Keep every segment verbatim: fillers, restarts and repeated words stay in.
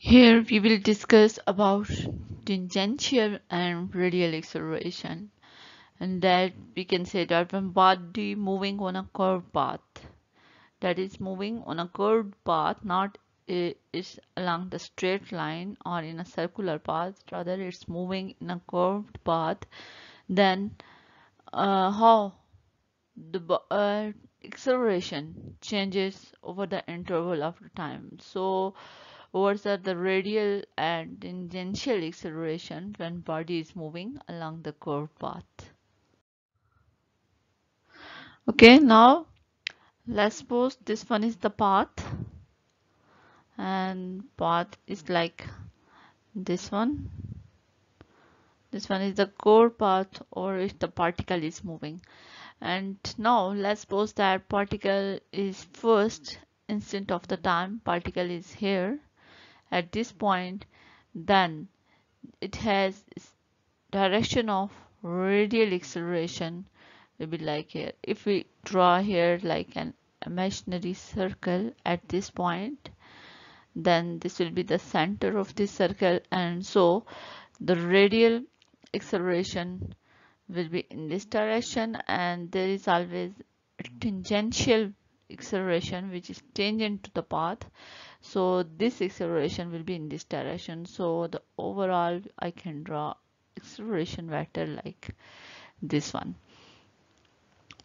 Here we will discuss about tangential and radial acceleration, and that we can say that when path D moving on a curved path, that is moving on a curved path, not is along the straight line or in a circular path, rather it's moving in a curved path, then uh, how the uh, acceleration changes over the interval of the time. So what are the radial and tangential acceleration when body is moving along the curved path? Okay, now let's suppose this one is the path, and path is like this one. This one is the core path, or if the particle is moving. And now let's suppose that particle is first instant of the time, particle is here at this point, then it has direction of radial acceleration will be like here. If we draw here like an imaginary circle at this point, then this will be the center of this circle, and so the radial acceleration will be in this direction. And there is always a tangential acceleration which is tangent to the path, so this acceleration will be in this direction. So the overall I can draw acceleration vector like this one.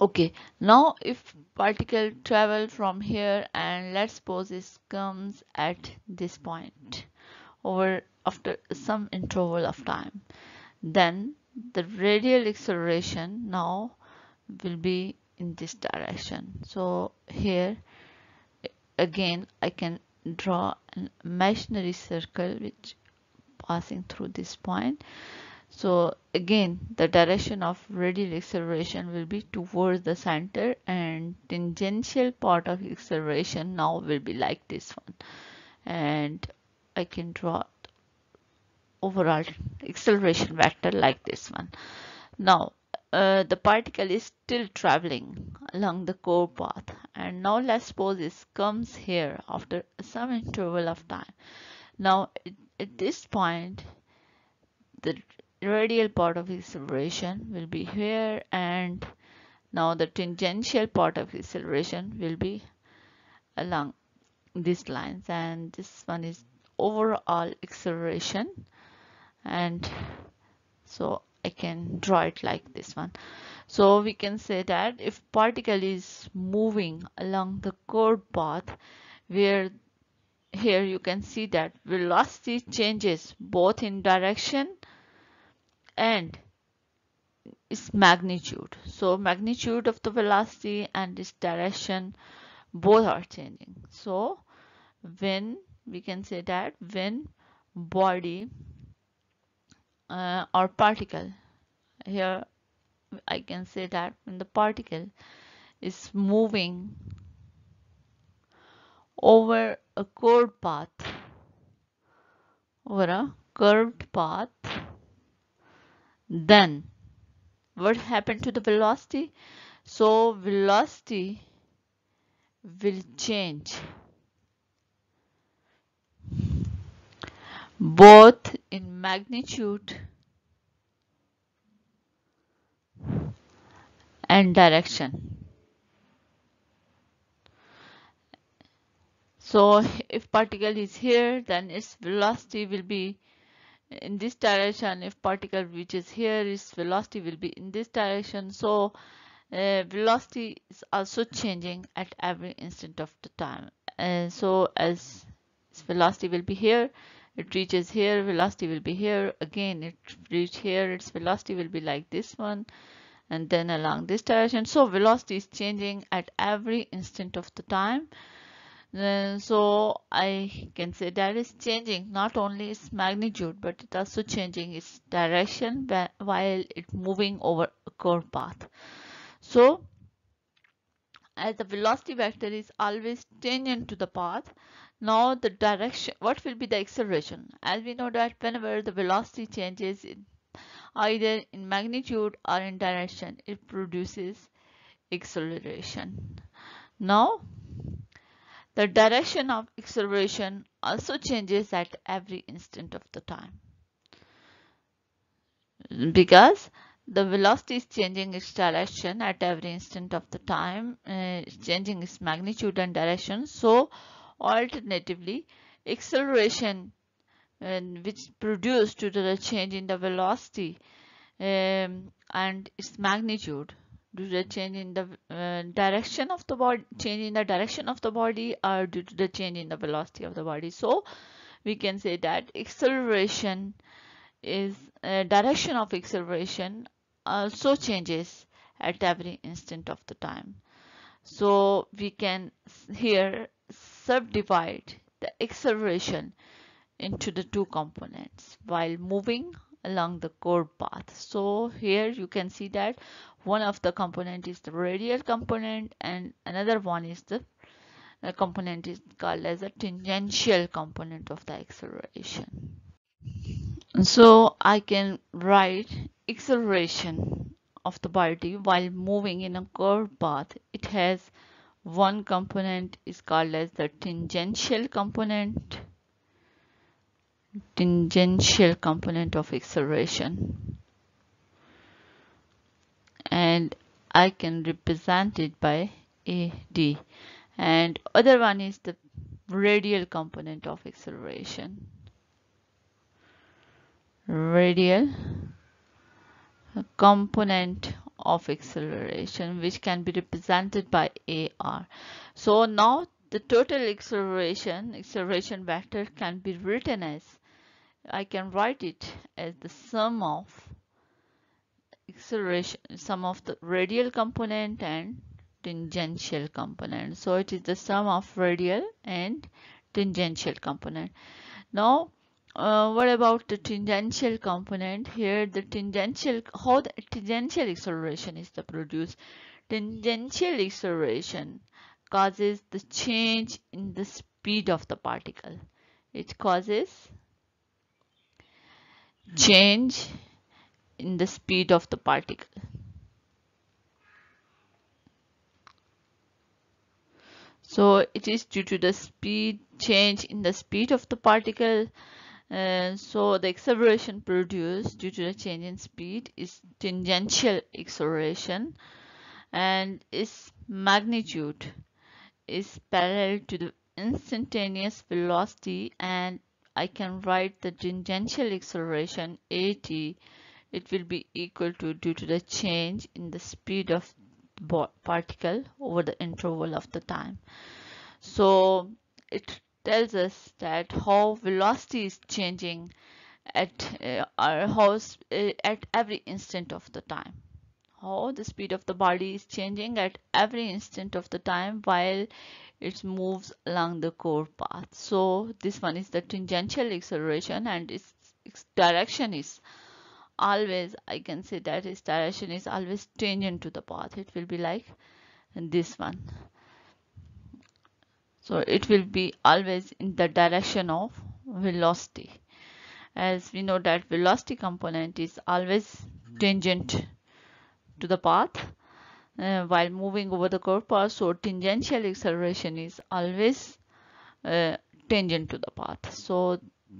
Okay, now if particle travel from here, and let's suppose this comes at this point over after some interval of time, then the radial acceleration now will be in this direction. So here again I can draw an imaginary circle which passing through this point. So again the direction of radial acceleration will be towards the center, and tangential part of acceleration now will be like this one, and I can draw overall acceleration vector like this one. Now uh, the particle is still traveling along the core path, and now let's suppose this comes here after some interval of time. Now it, at this point the radial part of acceleration will be here, and now the tangential part of acceleration will be along these lines, and this one is overall acceleration. And so I can draw it like this one. So we can say that if particle is moving along the curved path, where here you can see that velocity changes both in direction and its magnitude. So magnitude of the velocity and its direction both are changing. So when we can say that when body Uh, or particle, here I can say that when the particle is moving over a curved path, over a curved path, then what happened to the velocity? So velocity will change both in magnitude and direction. So if particle is here, then its velocity will be in this direction. If particle reaches here, its velocity will be in this direction. So uh, velocity is also changing at every instant of the time, and so as its velocity will be here, it reaches here, velocity will be here. Again it reach here, its velocity will be like this one, and then along this direction. So velocity is changing at every instant of the time. Uh, so I can say that is changing not only its magnitude, but it also changing its direction while it moving over a curved path. So as the velocity vector is always tangent to the path, now the direction, what will be the acceleration? As we know that whenever the velocity changes in either in magnitude or in direction, it produces acceleration. Now The direction of acceleration also changes at every instant of the time, because the velocity is changing its direction at every instant of the time, uh, changing its magnitude and direction. So alternatively, acceleration uh, which produced due to the change in the velocity um, and its magnitude due to the change in the uh, direction of the body, change in the direction of the body, or due to the change in the velocity of the body. So we can say that acceleration is uh, direction of acceleration also changes at every instant of the time. So we can here subdivide the acceleration into the two components while moving along the curved path. So here you can see that one of the component is the radial component, and another one is the uh, component is called as a tangential component of the acceleration. So I can write acceleration of the body while moving in a curved path. It has one component is called as the tangential component, tangential component of acceleration, and I can represent it by A D, and other one is the radial component of acceleration, radial component of acceleration, which can be represented by A R. So now the total acceleration acceleration vector can be written as, I can write it as the sum of acceleration, sum of the radial component and tangential component. So it is the sum of radial and tangential component. Now Uh, what about the tangential component? Here the tangential, how the tangential acceleration is the produced. Tangential acceleration causes the change in the speed of the particle. It causes change in the speed of the particle. So it is due to the speed, change in the speed of the particle. Uh, so the acceleration produced due to the change in speed is tangential acceleration, and its magnitude is parallel to the instantaneous velocity, and I can write the tangential acceleration A T. It will be equal to due to the change in the speed of the particle over the interval of the time. So it tells us that how velocity is changing at uh, our house uh, at every instant of the time, how the speed of the body is changing at every instant of the time while it moves along the curved path. So this one is the tangential acceleration, and its, its direction is always, I can say that its direction is always tangent to the path. It will be like this one. So it will be always in the direction of velocity, as we know that velocity component is always tangent to the path uh, while moving over the curved path. So tangential acceleration is always uh, tangent to the path. So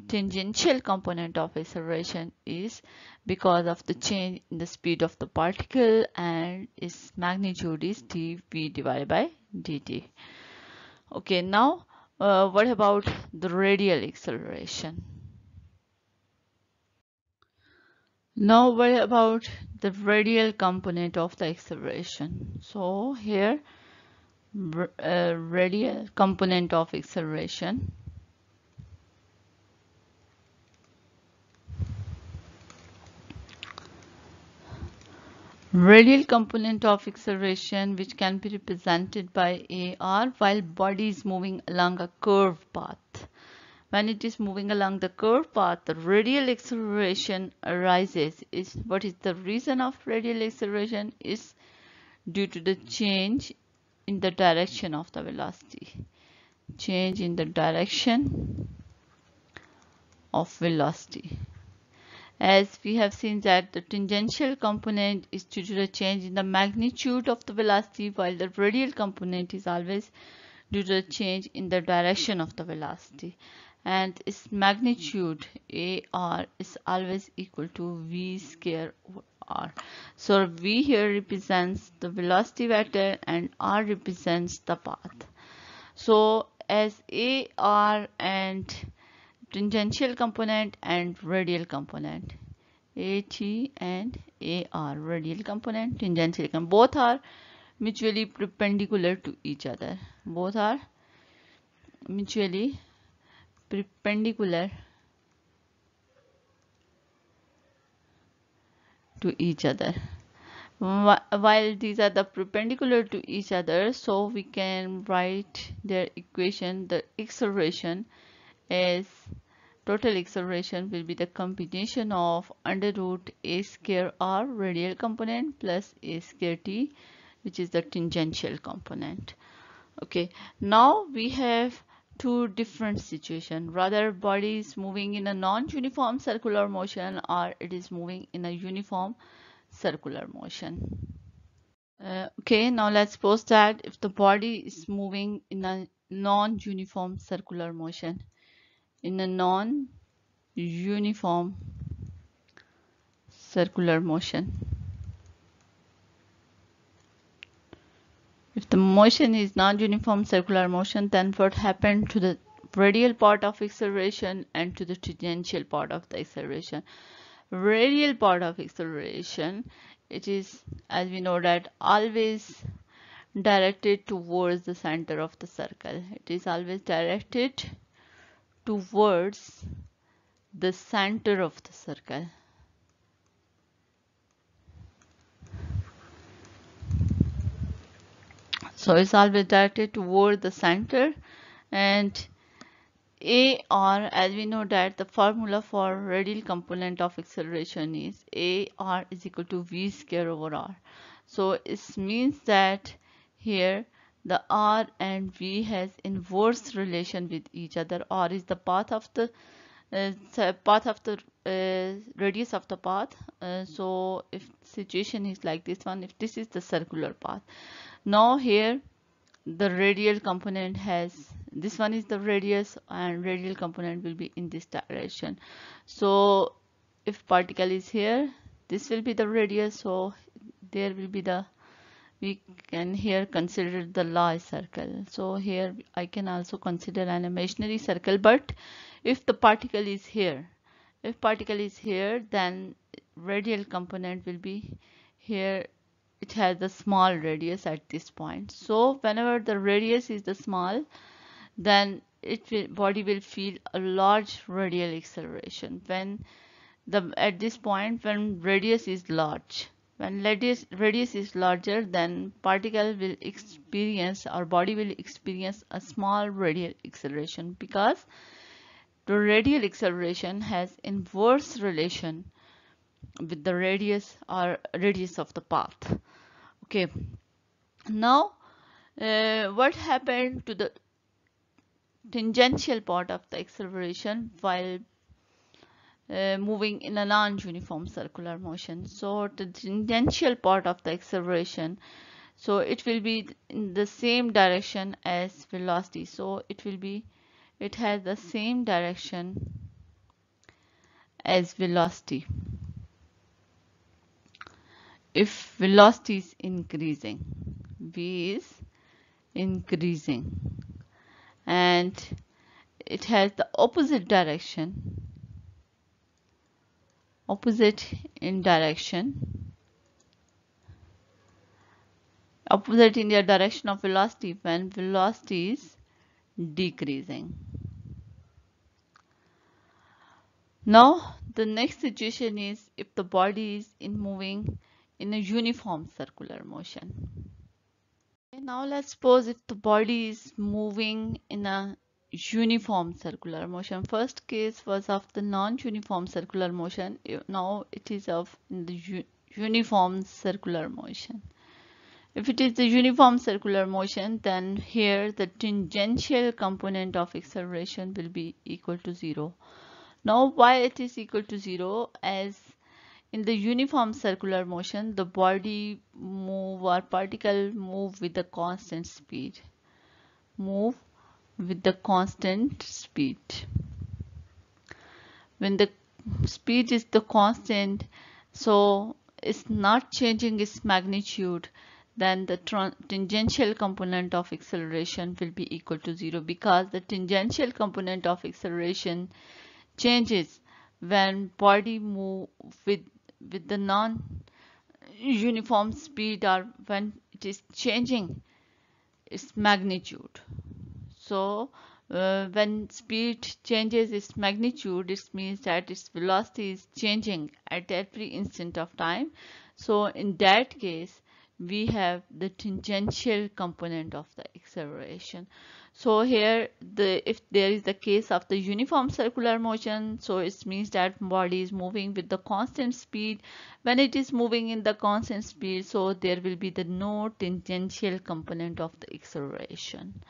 tangential component of acceleration is because of the change in the speed of the particle, and its magnitude is dv divided by dt. Okay, now uh, what about the radial acceleration? Now what about the radial component of the acceleration? So here uh, radial component of acceleration radial component of acceleration, which can be represented by A R, while body is moving along a curved path. When it is moving along the curved path, the radial acceleration arises. Is what is the reason of radial acceleration? Is due to the change in the direction of the velocity, change in the direction of velocity. As we have seen that the tangential component is due to the change in the magnitude of the velocity, while the radial component is always due to a change in the direction of the velocity, and its magnitude A R is always equal to V square over R. So V here represents the velocity vector and R represents the path. So as A R and tangential component and radial component, AT and A R, radial component, tangential component, both are mutually perpendicular to each other. Both are mutually perpendicular to each other. While these are the perpendicular to each other, so we can write their equation. The acceleration is, total acceleration will be the combination of under root a square r, radial component, plus a square t, which is the tangential component. Okay, now we have two different situations. Rather, body is moving in a non-uniform circular motion, or it is moving in a uniform circular motion. Uh, okay, now let's suppose that if the body is moving in a non-uniform circular motion, in a non-uniform circular motion, if the motion is non-uniform circular motion, then what happened to the radial part of acceleration and to the tangential part of the acceleration? Radial part of acceleration, it is, as we know, that always directed towards the center of the circle. It is always directed towards the center of the circle. So it's always directed toward the center, and A R, as we know that the formula for radial component of acceleration is A R is equal to V square over R. So it means that here the R and V has inverse relation with each other. R is the path of the uh, path of the uh, radius of the path. Uh, so if situation is like this one, if this is the circular path. Now here the radial component has, this one is the radius, and radial component will be in this direction. So if particle is here, this will be the radius, so there will be the, we can here consider the large circle. So here I can also consider an imaginary circle, but if the particle is here, if particle is here, then radial component will be here. It has a small radius at this point. So whenever the radius is the small, then it will, body will feel a large radial acceleration. When the, at this point, when radius is large, when radius, radius is larger, then particle will experience, or body will experience a small radial acceleration, because the radial acceleration has inverse relation with the radius or radius of the path. Okay, now uh, what happened to the tangential part of the acceleration while uh, moving in a non-uniform circular motion? So the tangential part of the acceleration, so it will be in the same direction as velocity. So it will be, it has the same direction as velocity if velocity is increasing, V is increasing, and it has the opposite direction, opposite in direction, opposite in the direction of velocity when velocity is decreasing. Now the next situation is if the body is in moving in a uniform circular motion. Okay, now let's suppose if the body is moving in a uniform circular motion. First case was of the non-uniform circular motion. Now it is of the u uniform circular motion. If it is the uniform circular motion, then here the tangential component of acceleration will be equal to zero. Now why it is equal to zero? As in the uniform circular motion, the body move or particle move with a constant speed. move with the constant speed. When the speed is the constant, so it's not changing its magnitude, then the tangential component of acceleration will be equal to zero, because the tangential component of acceleration changes when body move with with the non uniform speed, or when it is changing its magnitude. So uh, when speed changes its magnitude, it means that its velocity is changing at every instant of time. So in that case, we have the tangential component of the acceleration. So here, the if there is the case of the uniform circular motion, so it means that body is moving with the constant speed. When it is moving in the constant speed, so there will be the no tangential component of the acceleration.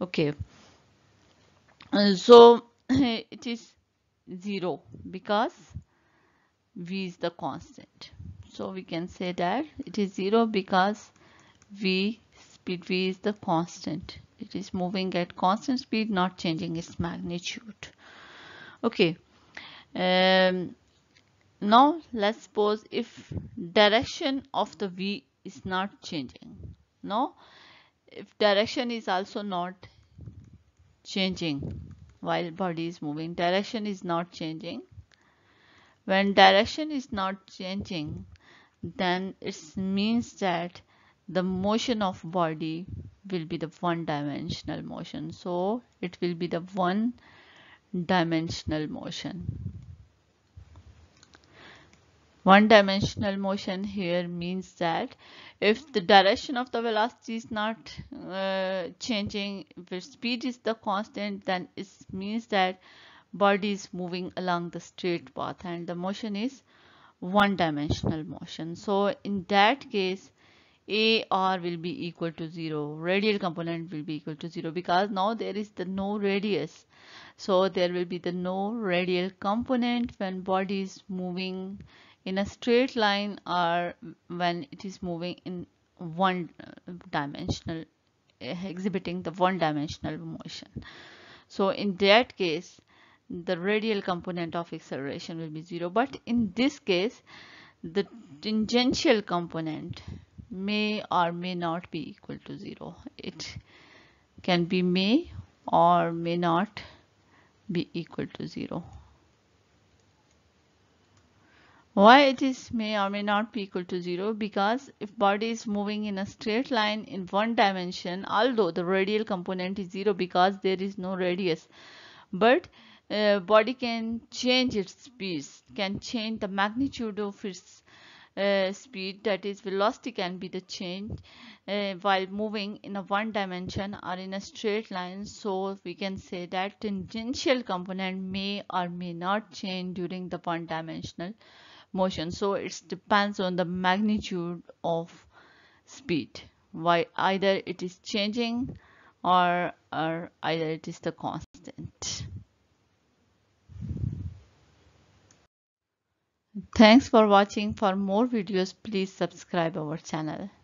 Okay, so it is zero because v is the constant. So we can say that it is zero because v, speed v is the constant. It is moving at constant speed, not changing its magnitude. Okay. Um, now let's suppose if direction of the v is not changing. No, if direction is also not changing while body is moving, direction is not changing. When direction is not changing, then it means that the motion of body will be the one dimensional motion. So it will be the one dimensional motion. One dimensional motion here means that if the direction of the velocity is not uh, changing, if speed is the constant, then it means that body is moving along the straight path and the motion is one dimensional motion. So in that case, A R will be equal to zero. Radial component will be equal to zero because now there is the no radius. So there will be the no radial component when body is moving in a straight line or when it is moving in one dimensional, exhibiting the one dimensional motion. So in that case, the radial component of acceleration will be zero. But in this case, the tangential component may or may not be equal to zero. It can be may or may not be equal to zero. Why it is may or may not be equal to zero? Because if body is moving in a straight line in one dimension, although the radial component is zero because there is no radius, but Uh, body can change its speed, can change the magnitude of its uh, speed, that is velocity can be the change uh, while moving in a one dimension or in a straight line. So we can say that tangential component may or may not change during the one dimensional motion. So it depends on the magnitude of speed, why either it is changing or, or either it is the constant. Thanks for watching. For more videos, please subscribe our channel.